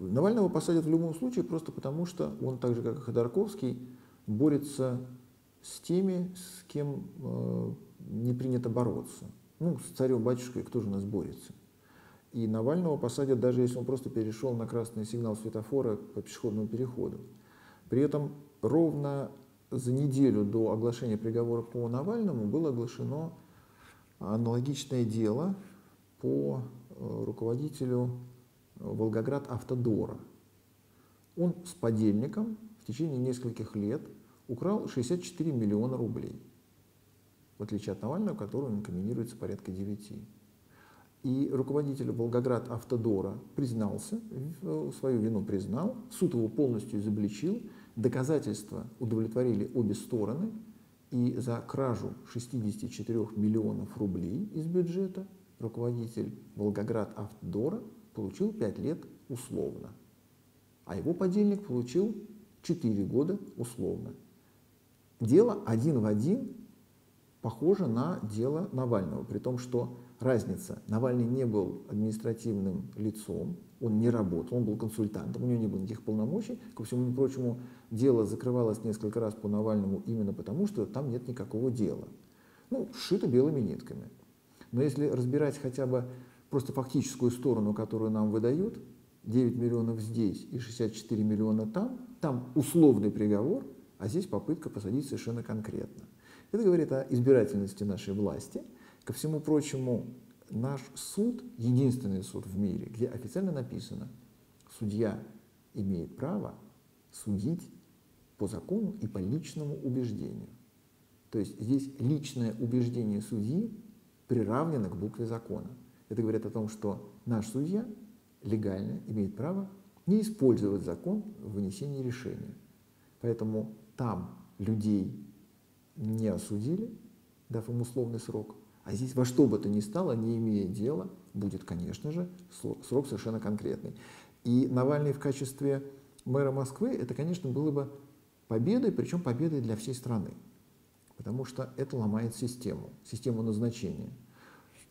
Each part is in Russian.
Навального посадят в любом случае, просто потому что он, так же как и Ходорковский, борется с теми, с кем не принято бороться. Ну, с царем-батюшкой, кто же у нас борется? И Навального посадят, даже если он просто перешел на красный сигнал светофора по пешеходному переходу. При этом ровно за неделю до оглашения приговора по Навальному было оглашено аналогичное дело по руководителю Волгоград Автодора. Он с подельником в течение нескольких лет украл 64 миллиона рублей, в отличие от Навального, которого инкриминируется порядка 9. И руководитель Волгоград Автодора признался, свою вину признал, суд его полностью изобличил, доказательства удовлетворили обе стороны, и за кражу 64 миллионов рублей из бюджета руководитель Волгоград Автодора получил 5 лет условно, а его подельник получил 4 года условно. Дело один в один похоже на дело Навального, при том, что разница: Навальный не был административным лицом, он не работал, он был консультантом, у него не было никаких полномочий. Ко всему прочему, дело закрывалось несколько раз по Навальному именно потому, что там нет никакого дела. Ну, сшито белыми нитками. Но если разбирать хотя бы просто фактическую сторону, которую нам выдают, 9 миллионов здесь и 64 миллиона там условный приговор, а здесь попытка посадить совершенно конкретно. Это говорит о избирательности нашей власти. Ко всему прочему, наш суд, единственный суд в мире, где официально написано, судья имеет право судить по закону и по личному убеждению. То есть здесь личное убеждение судьи приравнено к букве закона. Это говорит о том, что наш судья легально имеет право не использовать закон в вынесении решения. Поэтому там людей не осудили, дав им условный срок, а здесь во что бы то ни стало, не имея дела, будет, конечно же, срок совершенно конкретный. И Навальный в качестве мэра Москвы, это, конечно, было бы победой, причем победой для всей страны, потому что это ломает систему назначения.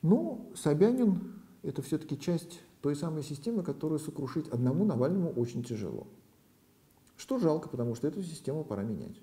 Но Собянин – это все-таки часть той самой системы, которую сокрушить одному Навальному очень тяжело. Что жалко, потому что эту систему пора менять.